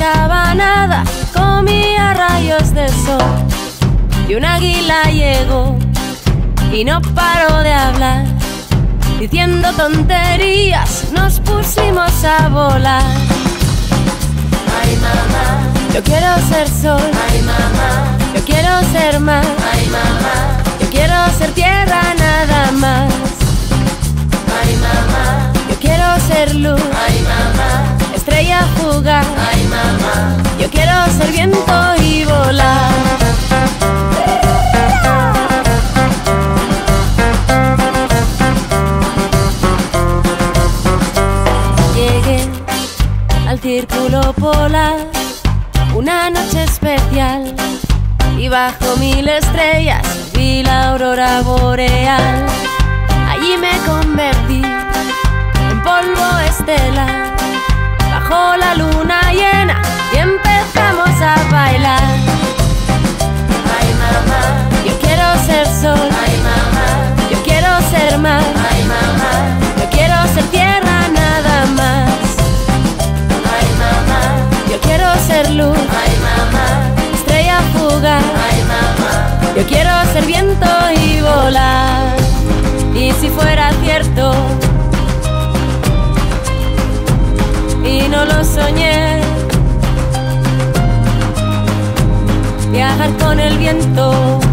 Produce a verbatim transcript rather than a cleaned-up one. pescaba nada, comía rayos del sol. Y un águila llegó y no paró de hablar, diciendo tonterías, nos pusimos a volar. Ay, mamá, yo quiero ser sol. Ay, mamá, yo quiero ser mar. Ay, mamá, yo quiero ser tierra nada más. Ay, mamá, yo quiero ser luz. Ay, mamá, estrella fugaz. Ay, mamá, yo quiero ser viento y volar. Al círculo polar, una noche especial, y bajo mil estrellas vi la aurora boreal. Allí me convertí en polvo estelar, bajo la luna llena y empezamos a bailar. Ay, mamá, yo quiero ser sol. Ay, mamá, yo quiero ser mar. Ay, mamá, yo quiero ser tierra nada más. Yo quiero ser luz, ay mamá, estrella fugaz, ay mamá, yo quiero ser viento y volar. Y si fuera cierto, y no lo soñé, viajar con el viento.